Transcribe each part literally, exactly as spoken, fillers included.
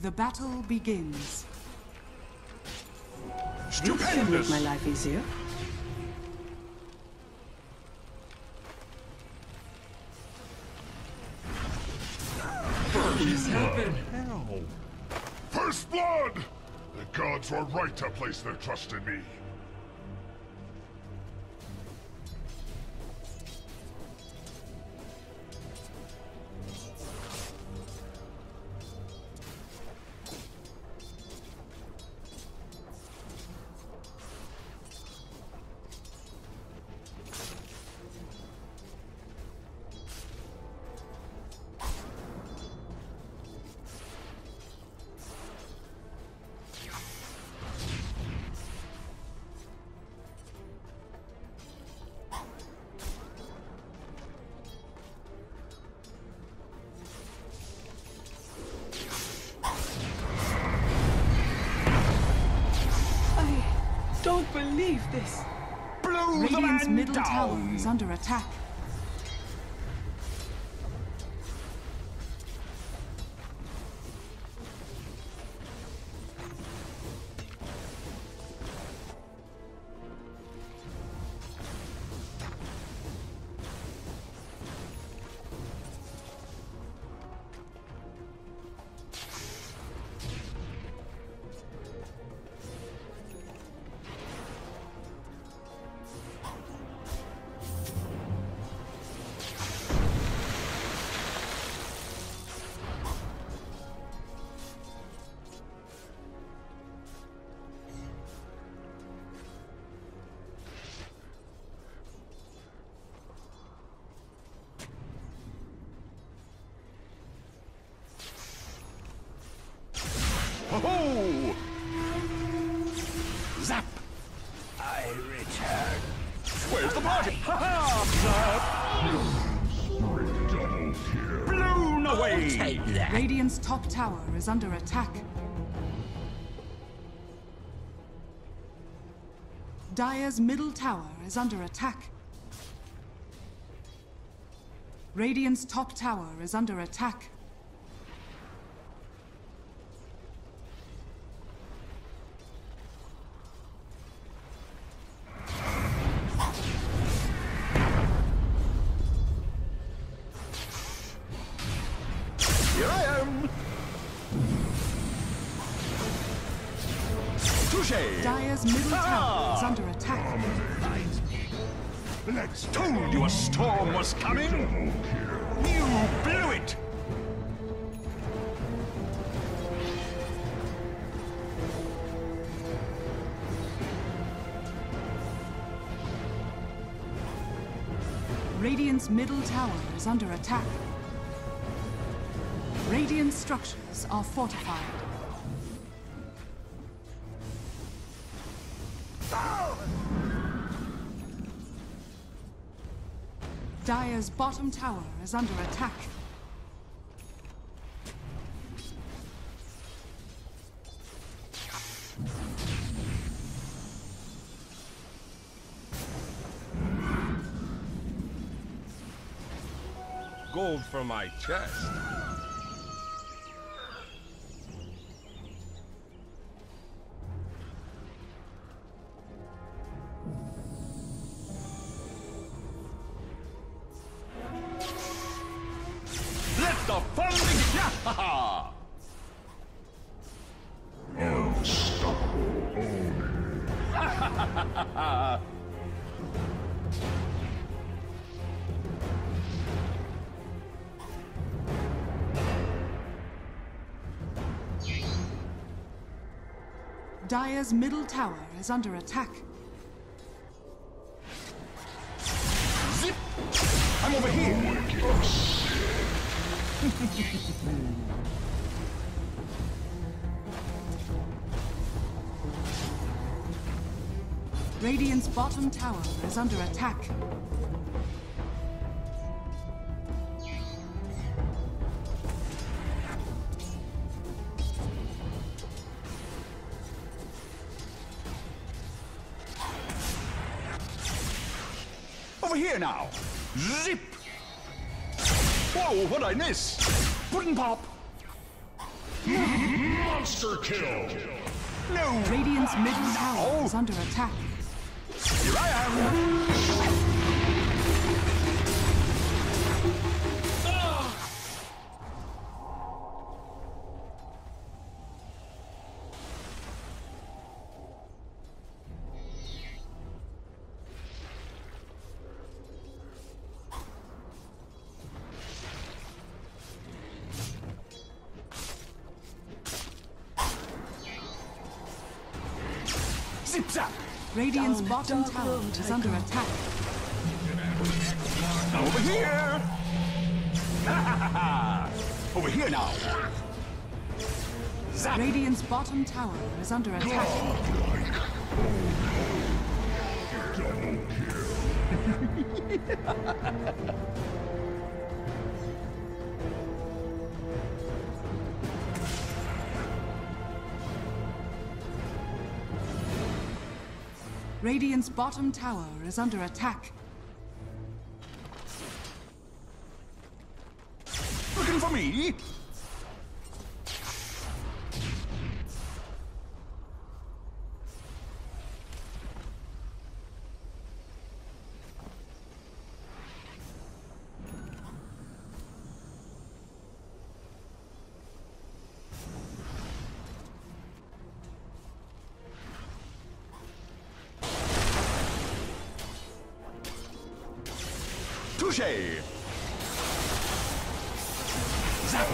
The battle begins. Stupendous! Make my life easier. What is happening? Hell! First blood! The gods were right to place their trust in me. Don't believe this. Blow the man down. Middle tower is under attack. Ho-ho! Zap! I return. Where's the party? Ha-ha! Zap! Double kill. Blown away! Take that. Radiant's top tower is under attack. Dire's middle tower is under attack. Radiant's top tower is under attack. Dire's middle tower is under attack. Lex told you a storm was coming. You blew it. Radiant's middle tower is under attack. Radiant structures are fortified. Dire's bottom tower is under attack. Gold for my chest. The fun begins! Unstoppable only. Dire's middle tower is under attack. Zip! I'm over here. Radiant's bottom tower is under attack. Over here now. Zip. Whoa, what'd I miss? Puddin' pop! Monster kill! No! Radiant's middle tower is under attack. Here I am! Radiant's bottom tower is under attack. Over here! Over here now! Zap. Radiant's bottom tower is under attack. Double kill. Radiant's bottom tower is under attack. Looking for me? Touché! Zack!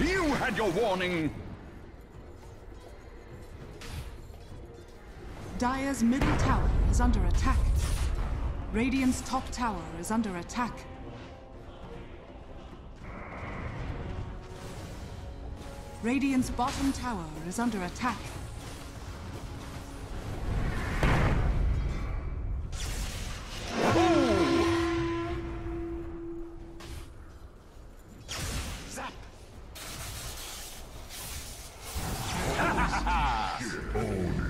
You had your warning! Dire's middle tower is under attack. Radiant's top tower is under attack. Radiant's bottom tower is under attack.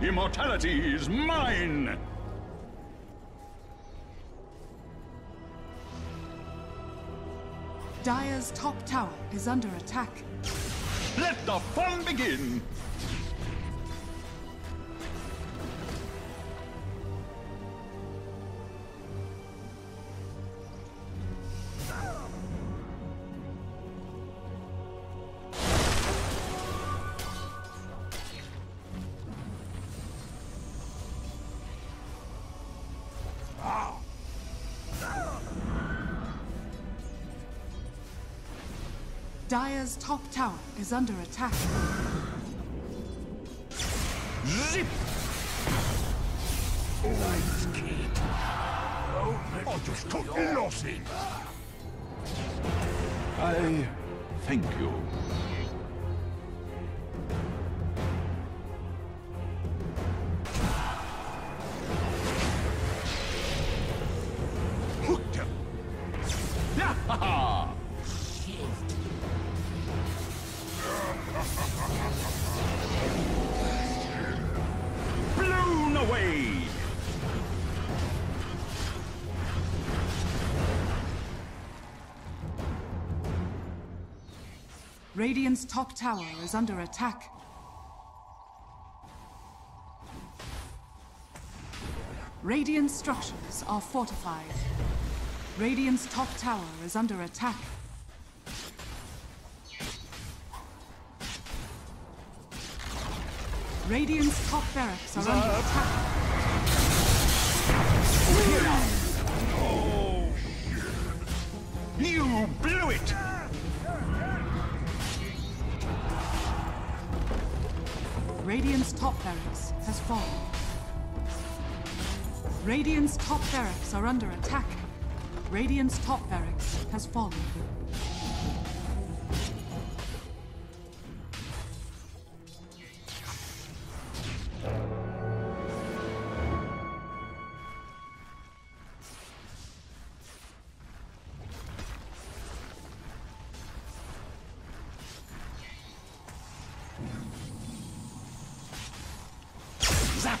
Immortality is mine! Dire's top tower is under attack. Let the fun begin! Dire's top tower is under attack. Zip! Oh, nice kid. Oh, I just took losses. I thank you. Hooked him. Yeah, ha ha. Blown away! Radiant's top tower is under attack. Radiant structures are fortified. Radiant's top tower is under attack. Radiant's top barracks are under attack. Oh, shit. You blew it! Radiant's top barracks has fallen. Radiant's top barracks are under attack. Radiant's top barracks has fallen. Zap!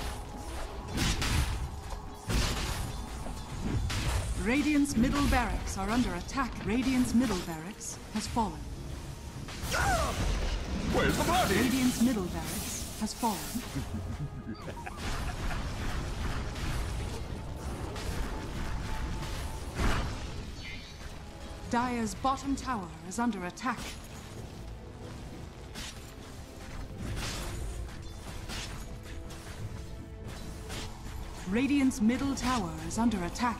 Radiant's middle barracks are under attack. Radiant's middle barracks has fallen. Where's the body? Radiant's middle barracks has fallen. Dire's bottom tower is under attack. Radiant's middle tower is under attack.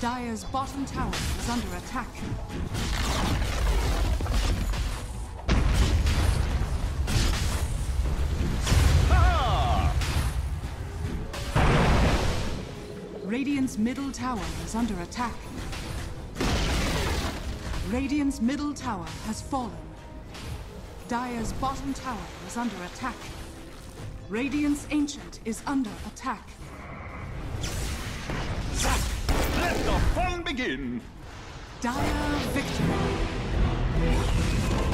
Dire's bottom tower is under attack. Ah! Radiant's middle tower is under attack. Radiant's middle tower has fallen. Dire's bottom tower is under attack. Radiant's Ancient is under attack. Let the fun begin! Dire victory!